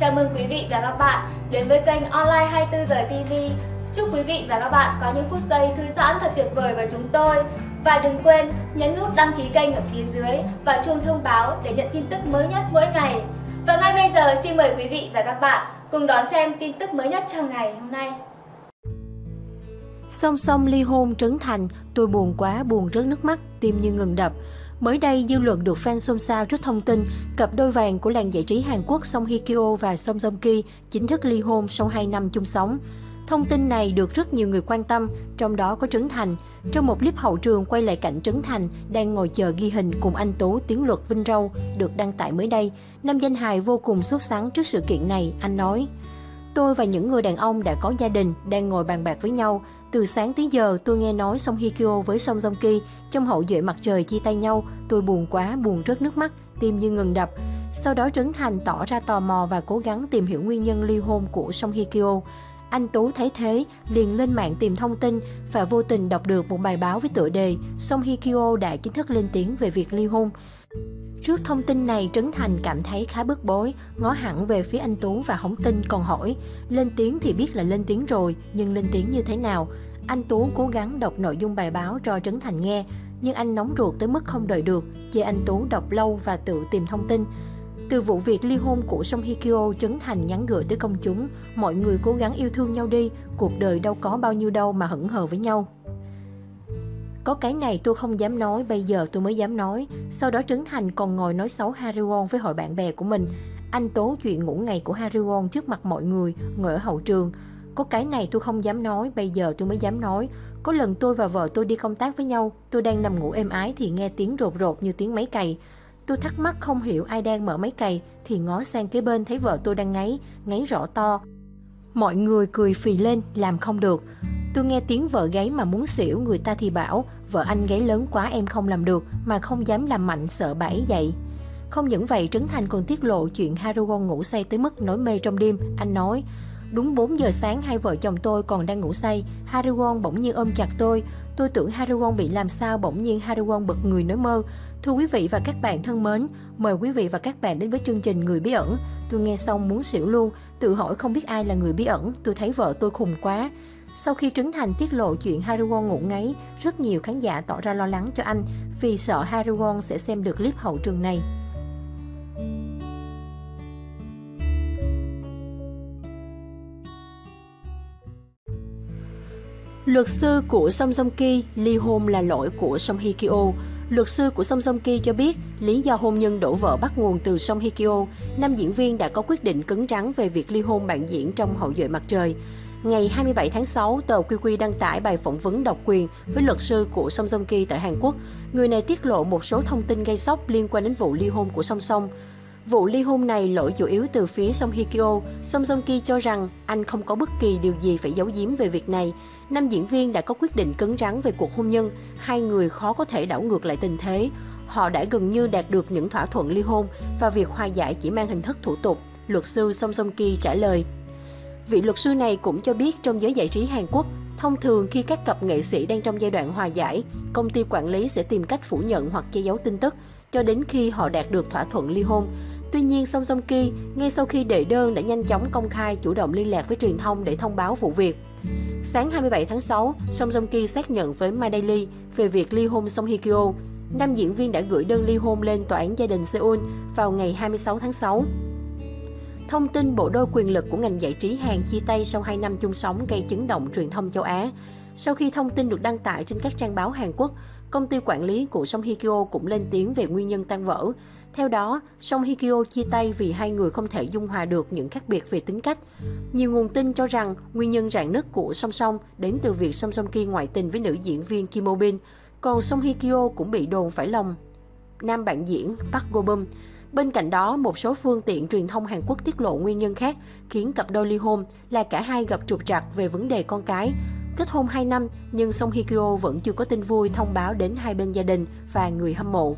Chào mừng quý vị và các bạn đến với kênh Online 24 giờ TV. Chúc quý vị và các bạn có những phút giây thư giãn thật tuyệt vời với chúng tôi. Và đừng quên nhấn nút đăng ký kênh ở phía dưới và chuông thông báo để nhận tin tức mới nhất mỗi ngày. Và ngay bây giờ xin mời quý vị và các bạn cùng đón xem tin tức mới nhất trong ngày hôm nay. Song song ly hôn Trấn Thành, tôi buồn quá, buồn rớt nước mắt, tim như ngừng đập. Mới đây, dư luận được fan xôn xao trước thông tin cặp đôi vàng của làng giải trí Hàn Quốc Song Hye Kyo và Song Joong Ki chính thức ly hôn sau 2 năm chung sống. Thông tin này được rất nhiều người quan tâm, trong đó có Trấn Thành. Trong một clip hậu trường quay lại cảnh Trấn Thành đang ngồi chờ ghi hình cùng anh Tú Tiến Luật Vinh Râu được đăng tải mới đây, nam danh hài vô cùng sốt sắng trước sự kiện này, anh nói: "Tôi và những người đàn ông đã có gia đình đang ngồi bàn bạc với nhau. Từ sáng tới giờ, tôi nghe nói Song Hye Kyo với Song Joong Ki trong hậu duệ mặt trời chia tay nhau. Tôi buồn quá, buồn rớt nước mắt, tim như ngừng đập." Sau đó Trấn Thành tỏ ra tò mò và cố gắng tìm hiểu nguyên nhân ly hôn của Song Hye Kyo. Anh Tú thấy thế, liền lên mạng tìm thông tin và vô tình đọc được một bài báo với tựa đề Song Hye Kyo đã chính thức lên tiếng về việc ly hôn. Trước thông tin này, Trấn Thành cảm thấy khá bức bối, ngó hẳn về phía anh Tú và hóng tin còn hỏi: "Lên tiếng thì biết là lên tiếng rồi, nhưng lên tiếng như thế nào?" Anh Tú cố gắng đọc nội dung bài báo cho Trấn Thành nghe, nhưng anh nóng ruột tới mức không đợi được, chê anh Tú đọc lâu và tự tìm thông tin. Từ vụ việc ly hôn của Song Hye Kyo, Trấn Thành nhắn gửi tới công chúng: "Mọi người cố gắng yêu thương nhau đi, cuộc đời đâu có bao nhiêu đâu mà hững hờ với nhau. Có cái này tôi không dám nói, bây giờ tôi mới dám nói." Sau đó Trấn Thành còn ngồi nói xấu Hari Won với hội bạn bè của mình. Anh tố chuyện ngủ ngày của Hari Won trước mặt mọi người, ngồi ở hậu trường. "Có cái này tôi không dám nói, bây giờ tôi mới dám nói. Có lần tôi và vợ tôi đi công tác với nhau, tôi đang nằm ngủ êm ái thì nghe tiếng rột rột như tiếng máy cày. Tôi thắc mắc không hiểu ai đang mở máy cày, thì ngó sang kế bên thấy vợ tôi đang ngáy, ngáy rõ to. Mọi người cười phì lên, làm không được. Tôi nghe tiếng vợ gáy mà muốn xỉu, người ta thì bảo, vợ anh gáy lớn quá em không làm được, mà không dám làm mạnh sợ bà ấy dậy." Không những vậy, Trấn Thành còn tiết lộ chuyện Hari Won ngủ say tới mức nổi mê trong đêm. Anh nói: "Đúng 4 giờ sáng hai vợ chồng tôi còn đang ngủ say, Hari Won bỗng nhiên ôm chặt tôi tưởng Hari Won bị làm sao, bỗng nhiên Hari Won bật người nói mơ." Thưa quý vị và các bạn thân mến, mời quý vị và các bạn đến với chương trình Người Bí Ẩn. Tôi nghe xong muốn xỉu luôn, tự hỏi không biết ai là người bí ẩn, tôi thấy vợ tôi khùng quá. Sau khi Trấn Thành tiết lộ chuyện Hari Won ngủ ngáy, rất nhiều khán giả tỏ ra lo lắng cho anh vì sợ Hari Won sẽ xem được clip hậu trường này. Luật sư của Song Joong Ki: ly hôn là lỗi của Song Hye Kyo. Luật sư của Song Joong Ki cho biết lý do hôn nhân đổ vỡ bắt nguồn từ Song Hye Kyo. Nam diễn viên đã có quyết định cứng rắn về việc ly hôn bạn diễn trong hậu duệ mặt trời. Ngày 27 tháng 6, tờ QQ đăng tải bài phỏng vấn độc quyền với luật sư của Song Joong Ki tại Hàn Quốc. Người này tiết lộ một số thông tin gây sốc liên quan đến vụ ly hôn của Song Song. Vụ ly hôn này lỗi chủ yếu từ phía Song Hye Kyo. Song Joong Ki cho rằng anh không có bất kỳ điều gì phải giấu giếm về việc này. Nam diễn viên đã có quyết định cứng rắn về cuộc hôn nhân, hai người khó có thể đảo ngược lại tình thế. Họ đã gần như đạt được những thỏa thuận ly hôn và việc hòa giải chỉ mang hình thức thủ tục, luật sư Song Joong Ki trả lời. Vị luật sư này cũng cho biết trong giới giải trí Hàn Quốc, thông thường khi các cặp nghệ sĩ đang trong giai đoạn hòa giải, công ty quản lý sẽ tìm cách phủ nhận hoặc che giấu tin tức cho đến khi họ đạt được thỏa thuận ly hôn. Tuy nhiên, Song Joong Ki ngay sau khi đệ đơn đã nhanh chóng công khai chủ động liên lạc với truyền thông để thông báo vụ việc. Sáng 27 tháng 6, Song Joong Ki xác nhận với My Daily về việc ly hôn Song Hye Kyo. Nam diễn viên đã gửi đơn ly hôn lên tòa án gia đình Seoul vào ngày 26 tháng 6. Thông tin bộ đôi quyền lực của ngành giải trí Hàn chia tay sau 2 năm chung sống gây chấn động truyền thông châu Á. Sau khi thông tin được đăng tải trên các trang báo Hàn Quốc, công ty quản lý của Song Hye Kyo cũng lên tiếng về nguyên nhân tan vỡ. Theo đó, Song Hye Kyo chia tay vì hai người không thể dung hòa được những khác biệt về tính cách. Nhiều nguồn tin cho rằng nguyên nhân rạn nứt của Song Song đến từ việc Song Joong Ki ngoại tình với nữ diễn viên Kim O-bin, còn Song Hye Kyo cũng bị đồn phải lòng nam bạn diễn Park Go-bum. Bên cạnh đó, một số phương tiện truyền thông Hàn Quốc tiết lộ nguyên nhân khác khiến cặp đôi ly hôn là cả hai gặp trục trặc về vấn đề con cái. Kết hôn 2 năm nhưng Song Hye Kyo vẫn chưa có tin vui thông báo đến hai bên gia đình và người hâm mộ.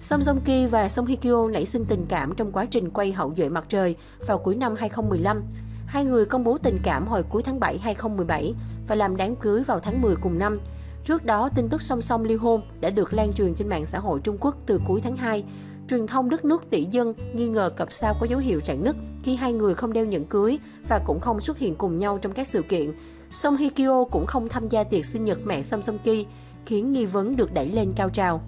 Song Joong Ki và Song Hye Kyo nảy sinh tình cảm trong quá trình quay hậu duệ mặt trời vào cuối năm 2015. Hai người công bố tình cảm hồi cuối tháng 7 2017 và làm đám cưới vào tháng 10 cùng năm. Trước đó, tin tức Song Song ly hôn đã được lan truyền trên mạng xã hội Trung Quốc từ cuối tháng 2. Truyền thông đất nước tỷ dân nghi ngờ cặp sao có dấu hiệu rạn nứt khi hai người không đeo nhẫn cưới và cũng không xuất hiện cùng nhau trong các sự kiện. Song Hye Kyo cũng không tham gia tiệc sinh nhật mẹ Song Joong Ki, khiến nghi vấn được đẩy lên cao trào.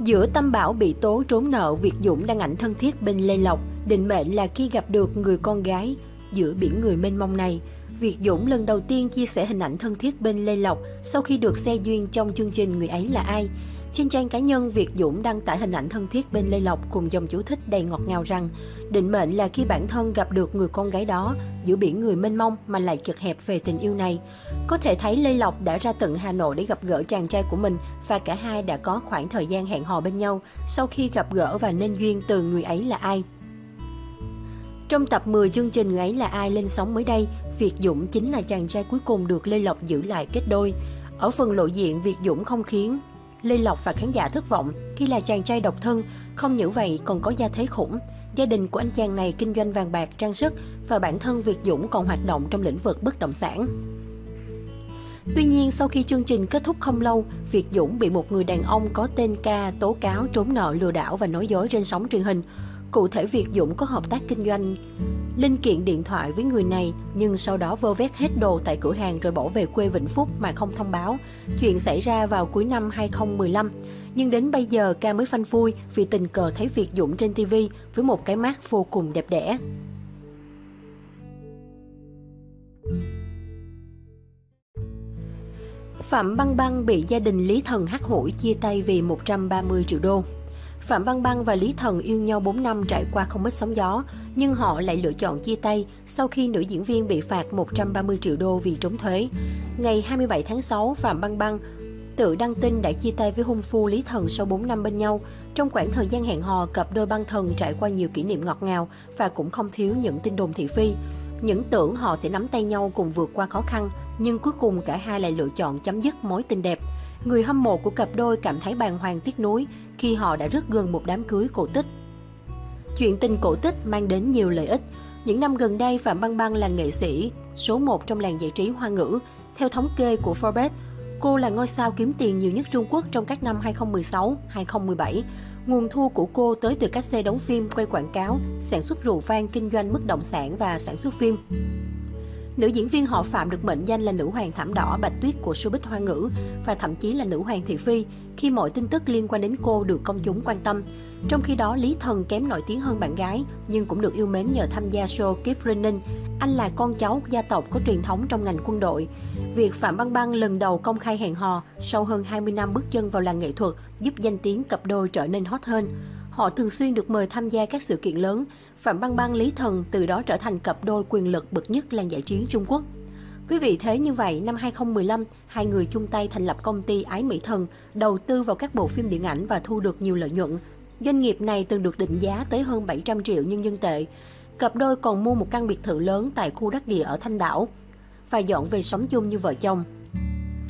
Giữa tâm bảo bị tố trốn nợ, Việt Dũng đang ảnh thân thiết bên Lê Lộc, định mệnh là khi gặp được người con gái giữa biển người mênh mông này. Việt Dũng lần đầu tiên chia sẻ hình ảnh thân thiết bên Lê Lộc sau khi được xe duyên trong chương trình Người ấy là ai. Trên trang cá nhân, Việt Dũng đăng tải hình ảnh thân thiết bên Lê Lộc cùng dòng chú thích đầy ngọt ngào rằng định mệnh là khi bản thân gặp được người con gái đó giữa biển người mênh mông mà lại chật hẹp về tình yêu này. Có thể thấy Lê Lộc đã ra tận Hà Nội để gặp gỡ chàng trai của mình và cả hai đã có khoảng thời gian hẹn hò bên nhau sau khi gặp gỡ và nên duyên từ Người ấy là ai. Trong tập 10 chương trình Người ấy là ai lên sóng mới đây, Việt Dũng chính là chàng trai cuối cùng được Lê Lộc giữ lại kết đôi. Ở phần lộ diện, Việt Dũng không khiến Lê Lộc và khán giả thất vọng khi là chàng trai độc thân, không những vậy còn có gia thế khủng. Gia đình của anh chàng này kinh doanh vàng bạc, trang sức và bản thân Việt Dũng còn hoạt động trong lĩnh vực bất động sản. Tuy nhiên, sau khi chương trình kết thúc không lâu, Việt Dũng bị một người đàn ông có tên K tố cáo trốn nợ, lừa đảo và nói dối trên sóng truyền hình. Cụ thể, Việt Dũng có hợp tác kinh doanh linh kiện điện thoại với người này, nhưng sau đó vơ vét hết đồ tại cửa hàng rồi bỏ về quê Vĩnh Phúc mà không thông báo. Chuyện xảy ra vào cuối năm 2015. Nhưng đến bây giờ, K mới phanh phui vì tình cờ thấy Việt Dũng trên TV với một cái mác vô cùng đẹp đẽ. Phạm Băng Băng bị gia đình Lý Thần hắt hủi chia tay vì 130 triệu đô. Phạm Băng Băng và Lý Thần yêu nhau 4 năm trải qua không ít sóng gió, nhưng họ lại lựa chọn chia tay sau khi nữ diễn viên bị phạt 130 triệu đô vì trốn thuế. Ngày 27 tháng 6, Phạm Băng Băng tự đăng tin đã chia tay với hôn phu Lý Thần sau 4 năm bên nhau. Trong khoảng thời gian hẹn hò, cặp đôi băng thần trải qua nhiều kỷ niệm ngọt ngào và cũng không thiếu những tin đồn thị phi. Những tưởng họ sẽ nắm tay nhau cùng vượt qua khó khăn, nhưng cuối cùng cả hai lại lựa chọn chấm dứt mối tình đẹp. Người hâm mộ của cặp đôi cảm thấy bàng hoàng tiếc nuối khi họ đã rất gần một đám cưới cổ tích. Chuyện tình cổ tích mang đến nhiều lợi ích. Những năm gần đây, Phạm Băng Băng là nghệ sĩ số 1 trong làng giải trí Hoa ngữ. Theo thống kê của Forbes, cô là ngôi sao kiếm tiền nhiều nhất Trung Quốc trong các năm 2016, 2017. Nguồn thu của cô tới từ các xe đóng phim, quay quảng cáo, sản xuất rượu vang, kinh doanh bất động sản và sản xuất phim. Nữ diễn viên họ Phạm được mệnh danh là nữ hoàng thảm đỏ, bạch tuyết của showbiz Hoa ngữ và thậm chí là nữ hoàng thị phi khi mọi tin tức liên quan đến cô được công chúng quan tâm. Trong khi đó, Lý Thần kém nổi tiếng hơn bạn gái nhưng cũng được yêu mến nhờ tham gia show Keep Running. Anh là con cháu gia tộc có truyền thống trong ngành quân đội. Việc Phạm Băng Băng lần đầu công khai hẹn hò sau hơn 20 năm bước chân vào làng nghệ thuật giúp danh tiếng cặp đôi trở nên hot hơn. Họ thường xuyên được mời tham gia các sự kiện lớn. Phạm Băng Băng, Lý Thần từ đó trở thành cặp đôi quyền lực bậc nhất làng giải trí Trung Quốc. Với vị thế như vậy, năm 2015, hai người chung tay thành lập công ty Ái Mỹ Thần, đầu tư vào các bộ phim điện ảnh và thu được nhiều lợi nhuận. Doanh nghiệp này từng được định giá tới hơn 700 triệu nhân dân tệ. Cặp đôi còn mua một căn biệt thự lớn tại khu đắc địa ở Thanh Đảo và dọn về sống chung như vợ chồng.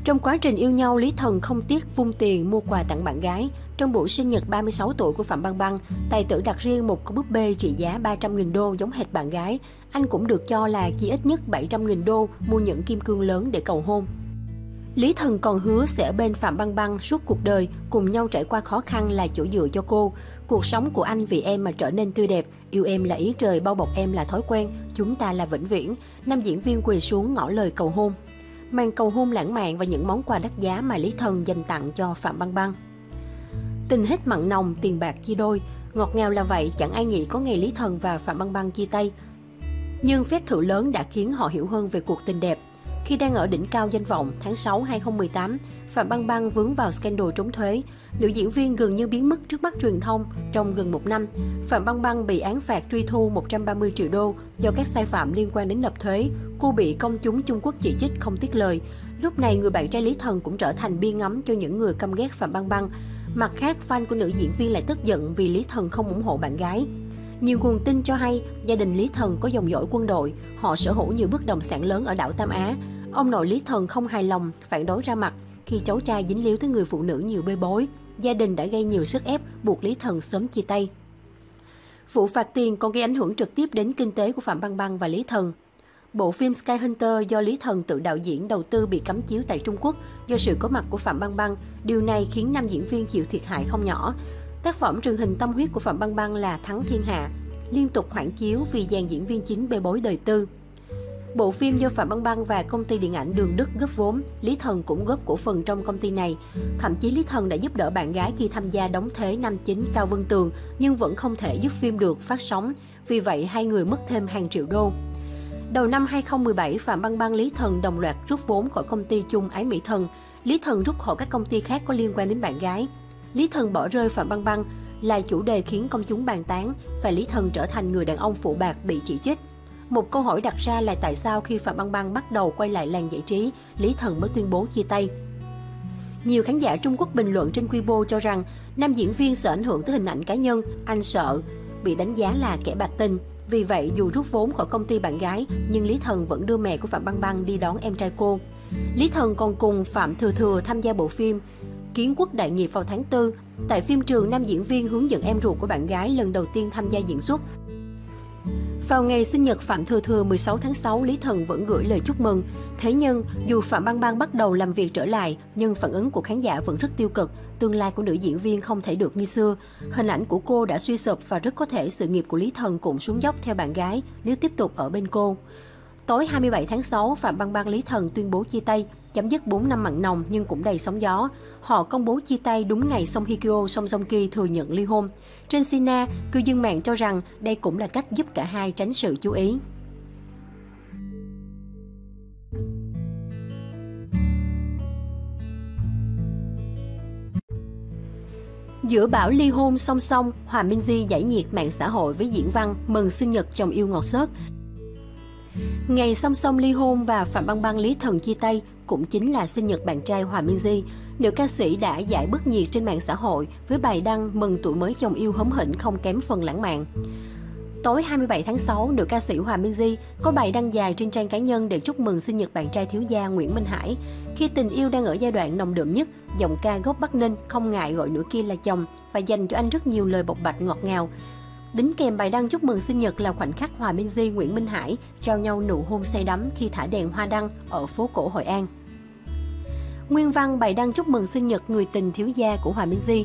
Trong quá trình yêu nhau, Lý Thần không tiếc vung tiền mua quà tặng bạn gái. Trong buổi sinh nhật 36 tuổi của Phạm Băng Băng, tài tử đặt riêng một con búp bê trị giá 300.000 đô giống hệt bạn gái. Anh cũng được cho là chi ít nhất 700.000 đô mua những kim cương lớn để cầu hôn. Lý Thần còn hứa sẽ bên Phạm Băng Băng suốt cuộc đời, cùng nhau trải qua khó khăn là chỗ dựa cho cô. Cuộc sống của anh vì em mà trở nên tươi đẹp, yêu em là ý trời, bao bọc em là thói quen, chúng ta là vĩnh viễn. Nam diễn viên quỳ xuống ngỏ lời cầu hôn. Màn cầu hôn lãng mạn và những món quà đắt giá mà Lý Thần dành tặng cho Phạm Băng Băng. Tình hết mặn nồng, tiền bạc chia đôi. Ngọt ngào là vậy, chẳng ai nghĩ có ngày Lý Thần và Phạm Băng Băng chia tay. Nhưng phép thử lớn đã khiến họ hiểu hơn về cuộc tình đẹp. Khi đang ở đỉnh cao danh vọng, tháng 6, 2018, Phạm Băng Băng vướng vào scandal trốn thuế. Nữ diễn viên gần như biến mất trước mắt truyền thông trong gần một năm. Phạm Băng Băng bị án phạt truy thu 130 triệu đô do các sai phạm liên quan đến nộp thuế. Cô bị công chúng Trung Quốc chỉ trích không tiếc lời. Lúc này, người bạn trai Lý Thần cũng trở thành bia ngắm cho những người căm ghét Phạm Băng Băng. Mặt khác, fan của nữ diễn viên lại tức giận vì Lý Thần không ủng hộ bạn gái. Nhiều nguồn tin cho hay, gia đình Lý Thần có dòng dõi quân đội, họ sở hữu nhiều bất động sản lớn ở đảo Tam Á. Ông nội Lý Thần không hài lòng, phản đối ra mặt khi cháu trai dính líu tới người phụ nữ nhiều bê bối. Gia đình đã gây nhiều sức ép, buộc Lý Thần sớm chia tay. Vụ phạt tiền còn gây ảnh hưởng trực tiếp đến kinh tế của Phạm Băng Băng và Lý Thần. Bộ phim Sky Hunter do Lý Thần tự đạo diễn, đầu tư bị cấm chiếu tại Trung Quốc Do sự có mặt của Phạm Băng Băng, điều này khiến nam diễn viên chịu thiệt hại không nhỏ. Tác phẩm truyền hình tâm huyết của Phạm Băng Băng là Thắng Thiên Hạ, liên tục hoãn chiếu vì dàn diễn viên chính bê bối đời tư. Bộ phim do Phạm Băng Băng và công ty điện ảnh Đường Đức góp vốn, Lý Thần cũng góp cổ phần trong công ty này. Thậm chí Lý Thần đã giúp đỡ bạn gái khi tham gia đóng thế nam chính Cao Vân Tường, nhưng vẫn không thể giúp phim được phát sóng. Vì vậy, hai người mất thêm hàng triệu đô. Đầu năm 2017, Phạm Băng Băng, Lý Thần đồng loạt rút vốn khỏi công ty chung Ái Mỹ Thần. Lý Thần rút khỏi các công ty khác có liên quan đến bạn gái. Lý Thần bỏ rơi Phạm Băng Băng là chủ đề khiến công chúng bàn tán và Lý Thần trở thành người đàn ông phụ bạc bị chỉ trích. Một câu hỏi đặt ra là tại sao khi Phạm Băng Băng bắt đầu quay lại làng giải trí, Lý Thần mới tuyên bố chia tay. Nhiều khán giả Trung Quốc bình luận trên Weibo cho rằng nam diễn viên sợ ảnh hưởng tới hình ảnh cá nhân, anh sợ bị đánh giá là kẻ bạc tình. Vì vậy, dù rút vốn khỏi công ty bạn gái, nhưng Lý Thần vẫn đưa mẹ của Phạm Băng Băng đi đón em trai cô. Lý Thần còn cùng Phạm Thừa Thừa tham gia bộ phim Kiến Quốc Đại Nghiệp vào tháng 4. Tại phim trường, nam diễn viên hướng dẫn em ruột của bạn gái lần đầu tiên tham gia diễn xuất. Vào ngày sinh nhật Phạm Thừa Thừa 16 tháng 6, Lý Thần vẫn gửi lời chúc mừng. Thế nhưng, dù Phạm Băng Băng bắt đầu làm việc trở lại, nhưng phản ứng của khán giả vẫn rất tiêu cực. Tương lai của nữ diễn viên không thể được như xưa. Hình ảnh của cô đã suy sụp và rất có thể sự nghiệp của Lý Thần cũng xuống dốc theo bạn gái nếu tiếp tục ở bên cô. Tối 27 tháng 6, Phạm Băng Băng, Lý Thần tuyên bố chia tay, chấm dứt 4 năm mặn nồng nhưng cũng đầy sóng gió. Họ công bố chia tay đúng ngày Song Hye Kyo, Song Joong Ki thừa nhận ly hôn. Trên Sina, cư dân mạng cho rằng đây cũng là cách giúp cả hai tránh sự chú ý. Giữa bão ly hôn song song, Hòa Minzy giải nhiệt mạng xã hội với diễn văn mừng sinh nhật chồng yêu ngọt xớt. Ngày song song ly hôn và Phạm Băng Băng, Lý Thần chia tay cũng chính là sinh nhật bạn trai Hòa Minzy. Nữ ca sĩ đã giải bức nhiệt trên mạng xã hội với bài đăng mừng tuổi mới chồng yêu hóm hỉnh không kém phần lãng mạn. Tối 27 tháng 6, nữ ca sĩ Hòa Minzy có bài đăng dài trên trang cá nhân để chúc mừng sinh nhật bạn trai thiếu gia Nguyễn Minh Hải. Khi tình yêu đang ở giai đoạn nồng đượm nhất, giọng ca gốc Bắc Ninh không ngại gọi nửa kia là chồng và dành cho anh rất nhiều lời bộc bạch ngọt ngào. Đính kèm bài đăng chúc mừng sinh nhật là khoảnh khắc Hòa Minzy, Nguyễn Minh Hải trao nhau nụ hôn say đắm khi thả đèn hoa đăng ở phố cổ Hội An. Nguyên văn bài đăng chúc mừng sinh nhật người tình thiếu gia của Hòa Minzy.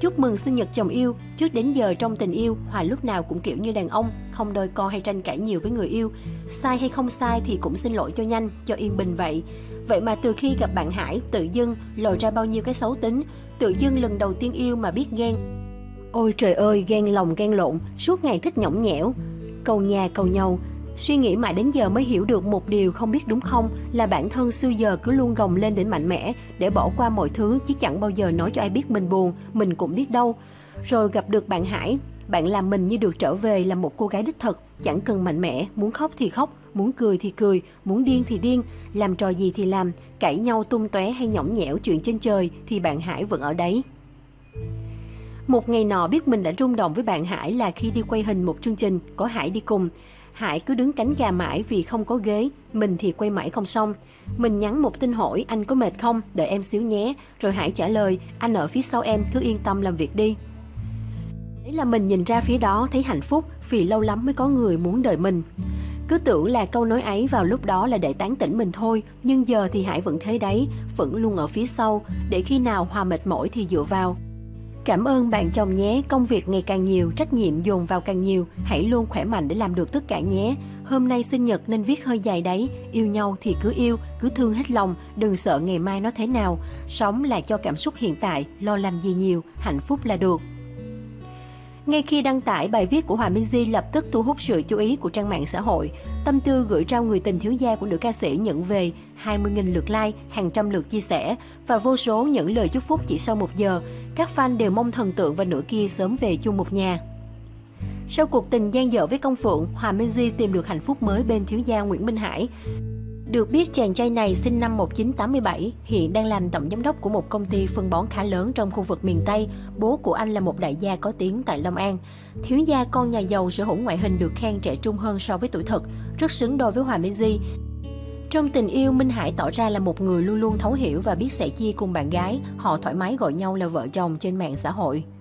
Chúc mừng sinh nhật chồng yêu, trước đến giờ trong tình yêu, Hòa lúc nào cũng kiểu như đàn ông, không đôi co hay tranh cãi nhiều với người yêu. Sai hay không sai thì cũng xin lỗi cho nhanh, cho yên bình vậy. Vậy mà từ khi gặp bạn Hải, tự dưng lòi ra bao nhiêu cái xấu tính, tự dưng lần đầu tiên yêu mà biết ghen. Ôi trời ơi, ghen lòng ghen lộn, suốt ngày thích nhõng nhẽo, cầu nhà cầu nhau. Suy nghĩ mãi đến giờ mới hiểu được một điều không biết đúng không là bản thân xưa giờ cứ luôn gồng lên đến mạnh mẽ để bỏ qua mọi thứ chứ chẳng bao giờ nói cho ai biết mình buồn, mình cũng biết đâu. Rồi gặp được bạn Hải, bạn làm mình như được trở về là một cô gái đích thực, chẳng cần mạnh mẽ, muốn khóc thì khóc, muốn cười thì cười, muốn điên thì điên, làm trò gì thì làm, cãi nhau tung tóe hay nhõng nhẽo chuyện trên trời thì bạn Hải vẫn ở đấy. Một ngày nọ biết mình đã rung động với bạn Hải là khi đi quay hình một chương trình có Hải đi cùng. Hải cứ đứng cánh gà mãi vì không có ghế, mình thì quay mãi không xong. Mình nhắn một tin hỏi anh có mệt không, đợi em xíu nhé. Rồi Hải trả lời, anh ở phía sau em, cứ yên tâm làm việc đi. Đấy là mình nhìn ra phía đó thấy hạnh phúc vì lâu lắm mới có người muốn đợi mình. Cứ tưởng là câu nói ấy vào lúc đó là để tán tỉnh mình thôi, nhưng giờ thì Hải vẫn thế đấy, vẫn luôn ở phía sau, để khi nào Hòa mệt mỏi thì dựa vào. Cảm ơn bạn chồng nhé, công việc ngày càng nhiều, trách nhiệm dồn vào càng nhiều, hãy luôn khỏe mạnh để làm được tất cả nhé. Hôm nay sinh nhật nên viết hơi dài đấy, yêu nhau thì cứ yêu, cứ thương hết lòng, đừng sợ ngày mai nó thế nào. Sống là cho cảm xúc hiện tại, lo làm gì nhiều, hạnh phúc là được. Ngay khi đăng tải, bài viết của Hòa Minzy lập tức thu hút sự chú ý của trang mạng xã hội. Tâm tư gửi trao người tình thiếu gia của nữ ca sĩ nhận về 20.000 lượt like, hàng trăm lượt chia sẻ và vô số những lời chúc phúc chỉ sau một giờ. Các fan đều mong thần tượng và nửa kia sớm về chung một nhà. Sau cuộc tình gian dở với Công Phượng, Hòa Minzy tìm được hạnh phúc mới bên thiếu gia Nguyễn Minh Hải. Được biết chàng trai này sinh năm 1987, hiện đang làm tổng giám đốc của một công ty phân bón khá lớn trong khu vực miền Tây. Bố của anh là một đại gia có tiếng tại Long An. Thiếu gia con nhà giàu sở hữu ngoại hình được khen trẻ trung hơn so với tuổi thật, rất xứng đôi với Hòa Minzy. Trong tình yêu, Minh Hải tỏ ra là một người luôn luôn thấu hiểu và biết sẻ chia cùng bạn gái. Họ thoải mái gọi nhau là vợ chồng trên mạng xã hội.